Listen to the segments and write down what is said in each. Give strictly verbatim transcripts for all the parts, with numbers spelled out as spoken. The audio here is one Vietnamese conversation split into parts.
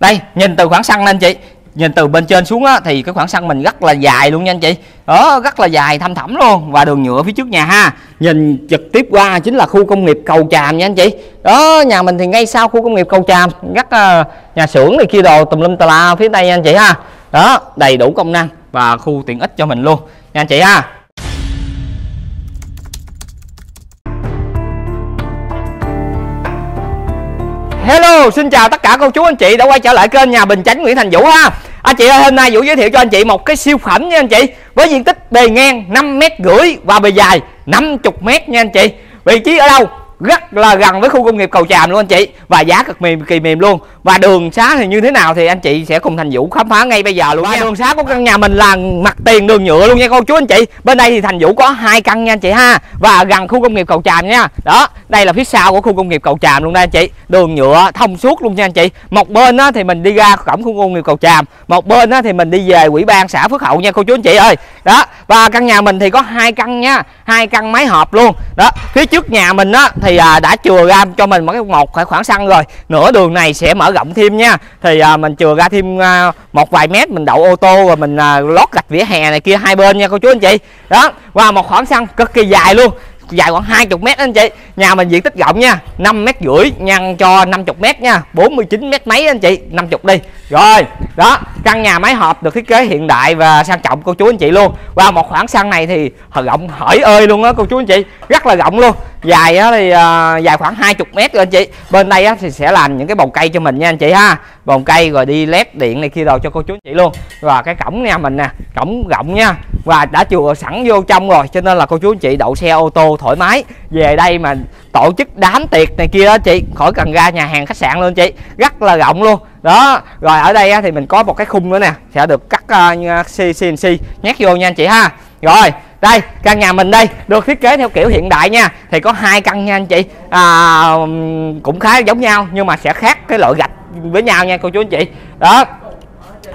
Đây nhìn từ khoảng sân anh chị, nhìn từ bên trên xuống á, thì cái khoảng sân mình rất là dài luôn nha anh chị. Đó, rất là dài thăm thẳm luôn. Và đường nhựa phía trước nhà ha, nhìn trực tiếp qua chính là khu công nghiệp Cầu Tràm nha anh chị. Đó, nhà mình thì ngay sau khu công nghiệp Cầu Tràm, rất uh, nhà xưởng này kia đồ tùm lum tà la phía tây anh chị ha. Đó, đầy đủ công năng và khu tiện ích cho mình luôn nha anh chị ha. Hello, xin chào tất cả cô chú anh chị đã quay trở lại kênh nhà Bình Chánh Nguyễn Thành Vũ ha. Anh chị ơi, hôm nay Vũ giới thiệu cho anh chị một cái siêu phẩm nha anh chị. Với diện tích bề ngang năm mét rưỡi và bề dài năm mươi mét nha anh chị. Vị trí ở đâu? Rất là gần với khu công nghiệp Cầu Tràm luôn anh chị. Và giá cực mềm kỳ mềm luôn. Và đường xá thì như thế nào thì anh chị sẽ cùng Thành Vũ khám phá ngay bây giờ luôn. Và đường xá của căn nhà mình là mặt tiền đường nhựa luôn nha cô chú anh chị. Bên đây thì Thành Vũ có hai căn nha anh chị ha, và gần khu công nghiệp Cầu Tràm nha. Đó, đây là phía sau của khu công nghiệp Cầu Tràm luôn đây anh chị. Đường nhựa thông suốt luôn nha anh chị. Một bên á, thì mình đi ra cổng khu công nghiệp Cầu Tràm, một bên á, thì mình đi về Ủy ban xã Phước Hậu nha cô chú anh chị ơi. Đó, và căn nhà mình thì có hai căn nha, hai căn máy hợp luôn. Đó, phía trước nhà mình á thì à, đã chừa ra cho mình một cái một khoảng sân rồi. Nửa đường này sẽ mở rộng thêm nha. Thì à, mình chừa ra thêm à, một vài mét mình đậu ô tô rồi mình à, lót gạch vỉa hè này kia hai bên nha cô chú anh chị. Đó, và một khoảng sân cực kỳ dài luôn, dài khoảng hai mươi mét anh chị. Nhà mình diện tích rộng nha, năm mét rưỡi nhân cho năm mươi mét nha, bốn mươi chín mét mấy anh chị, năm mươi đi. Rồi, đó, căn nhà máy hộp được thiết kế hiện đại và sang trọng cô chú anh chị luôn. Và một khoảng sân này thì rộng hỡi ơi luôn á cô chú anh chị, rất là rộng luôn. Dài á thì uh, dài khoảng hai mươi mét rồi anh chị. Bên đây á thì sẽ làm những cái bồn cây cho mình nha anh chị ha. Bồn cây rồi đi led điện này kia đồ cho cô chú anh chị luôn. Và cái cổng nhà mình nè, cổng rộng nha. Và đã chừa sẵn vô trong rồi cho nên là cô chú anh chị đậu xe ô tô thoải mái. Về đây mà tổ chức đám tiệc này kia đó chị, khỏi cần ra nhà hàng khách sạn luôn chị, rất là rộng luôn. Đó, rồi ở đây á, thì mình có một cái khung nữa nè, sẽ được cắt uh, xê en xê nhét vô nha anh chị ha. Rồi, đây căn nhà mình đây được thiết kế theo kiểu hiện đại nha. Thì có hai căn nha anh chị, à, cũng khá giống nhau nhưng mà sẽ khác cái loại gạch với nhau nha cô chú anh chị. Đó,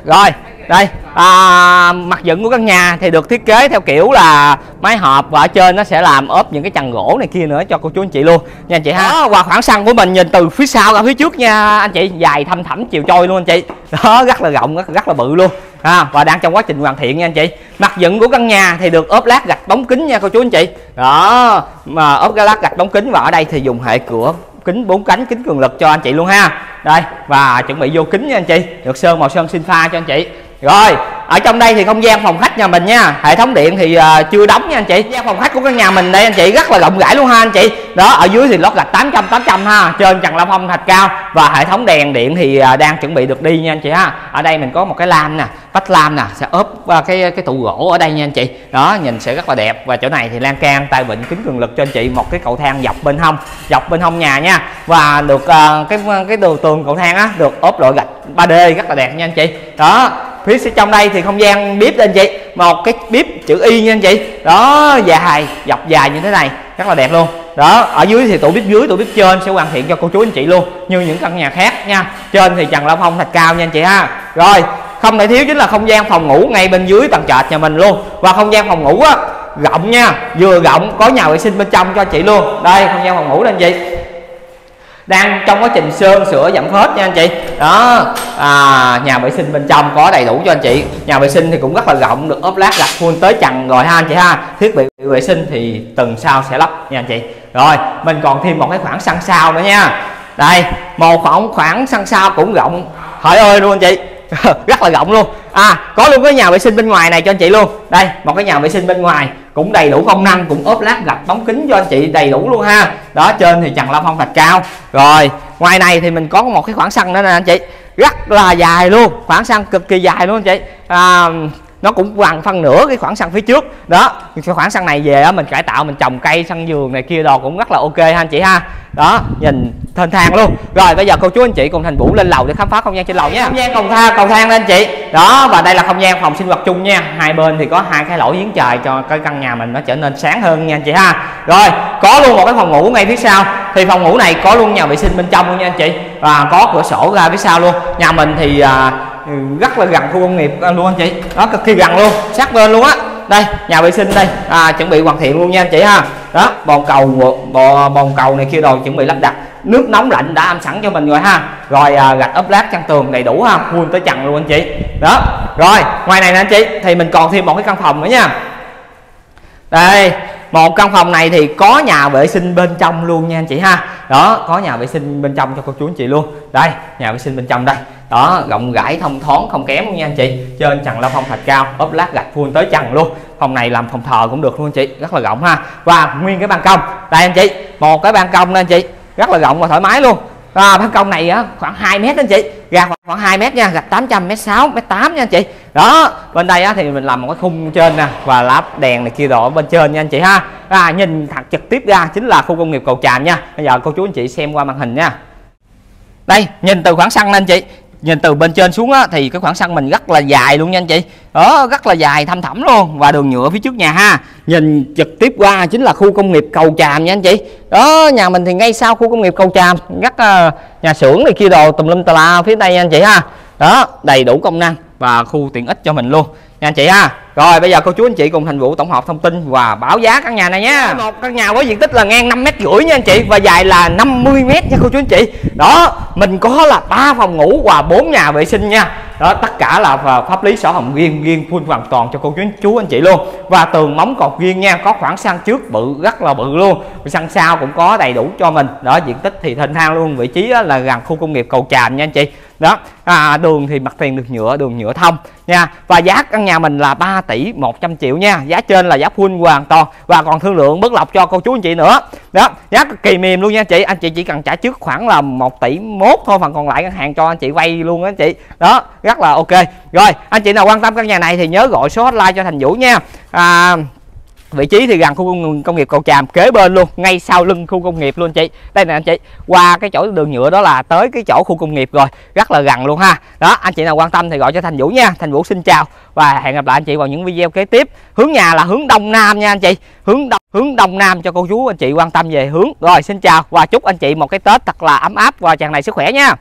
rồi đây à, mặt dựng của căn nhà thì được thiết kế theo kiểu là mái hộp, và ở trên nó sẽ làm ốp những cái trần gỗ này kia nữa cho cô chú anh chị luôn nha anh chị ha. Đó, và khoảng sân của mình nhìn từ phía sau ra phía trước nha anh chị, dài thăm thẳm chiều trôi luôn anh chị. Đó, rất là rộng, rất, rất là bự luôn à, và đang trong quá trình hoàn thiện nha anh chị. Mặt dựng của căn nhà thì được ốp lát gạch bóng kính nha cô chú anh chị. Đó, mà ốp lát gạch bóng kính, và ở đây thì dùng hệ cửa kính bốn cánh, kính cường lực cho anh chị luôn ha. Đây, và chuẩn bị vô kính nha anh chị, được sơn màu sơn sinh pha cho anh chị. Rồi, ở trong đây thì không gian phòng khách nhà mình nha, hệ thống điện thì uh, chưa đóng nha anh chị. Gian phòng khách của căn nhà mình đây anh chị, rất là rộng rãi luôn ha anh chị. Đó, ở dưới thì lót gạch tám trăm tám trăm ha, trên trần la phong thạch cao, và hệ thống đèn điện thì uh, đang chuẩn bị được đi nha anh chị ha. Ở đây mình có một cái lam nè, vách lam nè, sẽ ốp uh, cái cái tủ gỗ ở đây nha anh chị. Đó, nhìn sẽ rất là đẹp. Và chỗ này thì lan can tay vịn kính cường lực cho anh chị, một cái cầu thang dọc bên hông, dọc bên hông nhà nha. Và được uh, cái cái đồ tường cầu thang á được ốp loại gạch ba đê rất là đẹp nha anh chị. Đó, phía trong đây thì không gian bếp đây anh chị, một cái bếp chữ Y nha anh chị. Đó, dài dọc dài như thế này rất là đẹp luôn. Đó, ở dưới thì tủ bếp dưới, tủ bếp trên sẽ hoàn thiện cho cô chú anh chị luôn, như những căn nhà khác nha. Trên thì trần la phong thạch cao nha anh chị ha. Rồi, không thể thiếu chính là không gian phòng ngủ ngay bên dưới tầng trệt nhà mình luôn. Và không gian phòng ngủ á rộng nha, vừa rộng có nhà vệ sinh bên trong cho anh chị luôn. Đây, không gian phòng ngủ đây anh chị, đang trong quá trình sơn sửa dặm phết nha anh chị. Đó, à, nhà vệ sinh bên trong có đầy đủ cho anh chị. Nhà vệ sinh thì cũng rất là rộng, được ốp lát gạch full tới trần rồi ha anh chị ha. Thiết bị vệ sinh thì tuần sau sẽ lắp nha anh chị. Rồi, mình còn thêm một cái khoảng sân sau nữa nha. Đây, một khoảng khoảng sân sau cũng rộng hỡi ơi luôn anh chị. Rất là rộng luôn. À, có luôn cái nhà vệ sinh bên ngoài này cho anh chị luôn. Đây, một cái nhà vệ sinh bên ngoài cũng đầy đủ công năng, cũng ốp lát gạch bóng kính cho anh chị đầy đủ luôn ha. Đó, trên thì trần la phong thạch cao. Rồi, ngoài này thì mình có một cái khoảng sân nữa nè anh chị, rất là dài luôn, khoảng sân cực kỳ dài luôn anh chị. À, nó cũng bằng phân nửa cái khoảng sân phía trước. Đó, cái khoảng sân này về á mình cải tạo, mình trồng cây sân vườn này kia đồ cũng rất là ok ha anh chị ha. Đó, nhìn thênh thang luôn. Rồi bây giờ cô chú anh chị cùng Thành Vũ lên lầu để khám phá không gian trên lầu nhé. Không gian cầu thang, cầu thang lên anh chị. Đó, và đây là không gian phòng sinh hoạt chung nha. Hai bên thì có hai cái lỗ giếng trời cho cái căn nhà mình nó trở nên sáng hơn nha anh chị ha. Rồi, có luôn một cái phòng ngủ ngay phía sau. Thì phòng ngủ này có luôn nhà vệ sinh bên trong luôn nha anh chị. Và có cửa sổ ra phía sau luôn. Nhà mình thì à, rất là gần khu công nghiệp luôn anh chị. Đó, cực kỳ gần luôn, sát bên luôn á. Đây, nhà vệ sinh đây, à, chuẩn bị hoàn thiện luôn nha anh chị ha. Đó, bồn cầu, bồn cầu này kia đồ chuẩn bị lắp đặt. nước nóng lạnh đã âm sẵn cho mình rồi ha. Rồi à, gạch ốp lát chăn tường đầy đủ ha, full tới trần luôn anh chị. Đó. Rồi, ngoài này nè anh chị thì mình còn thêm một cái căn phòng nữa nha. Đây, một căn phòng này thì có nhà vệ sinh bên trong luôn nha anh chị ha. Đó, có nhà vệ sinh bên trong cho cô chú anh chị luôn. Đây, nhà vệ sinh bên trong đây. Đó, rộng rãi thông thoáng không kém luôn nha anh chị. Trên trần la phong thạch cao, ốp lát gạch full tới trần luôn. Phòng này làm phòng thờ cũng được luôn anh chị, rất là rộng ha. Và nguyên cái ban công. Đây anh chị, một cái ban công nè anh chị, rất là rộng và thoải mái luôn. À, ban công này á, khoảng hai mét anh chị, ra khoảng hai mét nha, gạch tám trăm, mét sáu, mét tám nha anh chị. Đó, bên đây á, thì mình làm một cái khung trên nè và lắp đèn này kia đồ ở bên trên nha anh chị ha. À, nhìn thật trực tiếp ra chính là khu công nghiệp Cầu Tràm nha. Bây giờ cô chú anh chị xem qua màn hình nha. Đây, nhìn từ khoảng sân nè anh chị, nhìn từ bên trên xuống á, thì cái khoảng sân mình rất là dài luôn nha anh chị. Đó, rất là dài thăm thẳm luôn, và đường nhựa phía trước nhà ha. Nhìn trực tiếp qua chính là khu công nghiệp Cầu Tràm nha anh chị. Đó, nhà mình thì ngay sau khu công nghiệp Cầu Tràm, rất uh, nhà xưởng này kia đồ tùm lum tà la phía đây nha anh chị ha. Đó, đầy đủ công năng và khu tiện ích cho mình luôn nha anh chị ha. Rồi bây giờ cô chú anh chị cùng Thành Vũ tổng hợp thông tin và báo giá căn nhà này nhé. Một căn nhà với diện tích là ngang năm mét rưỡi nha anh chị, và dài là năm mươi mét nha cô chú anh chị. Đó, mình có là ba phòng ngủ và bốn nhà vệ sinh nha. Đó, tất cả là pháp lý sổ hồng riêng, riêng full hoàn toàn cho cô chú, chú anh chị luôn. Và tường móng cột riêng nha, có khoảng sân trước bự rất là bự luôn, sân sau cũng có đầy đủ cho mình. Đó, diện tích thì thênh thang luôn, vị trí là gần khu công nghiệp Cầu Tràm nha anh chị. Đó, à, đường thì mặt tiền được nhựa, đường nhựa thông nha. Và giá căn nhà mình là ba tỷ một trăm triệu nha, giá trên là giá full hoàn toàn và còn thương lượng bất lọc cho cô chú anh chị nữa. Đó, giá cực kỳ mềm luôn nha anh chị, anh chị chỉ cần trả trước khoảng là một tỷ mốt thôi, phần còn lại ngân hàng cho anh chị vay luôn á anh chị. Đó, rất là ok. Rồi, anh chị nào quan tâm căn nhà này thì nhớ gọi số hotline cho Thành Vũ nha. À, vị trí thì gần khu công nghiệp Cầu Tràm, kế bên luôn, ngay sau lưng khu công nghiệp luôn anh chị. Đây nè anh chị, qua cái chỗ đường nhựa đó là tới cái chỗ khu công nghiệp rồi, rất là gần luôn ha. Đó, anh chị nào quan tâm thì gọi cho Thành Vũ nha. Thành Vũ xin chào và hẹn gặp lại anh chị vào những video kế tiếp. Hướng nhà là hướng Đông Nam nha anh chị, hướng đông, hướng Đông Nam cho cô chú anh chị quan tâm về hướng. Rồi, xin chào và chúc anh chị một cái Tết thật là ấm áp và tràn đầy sức khỏe nha.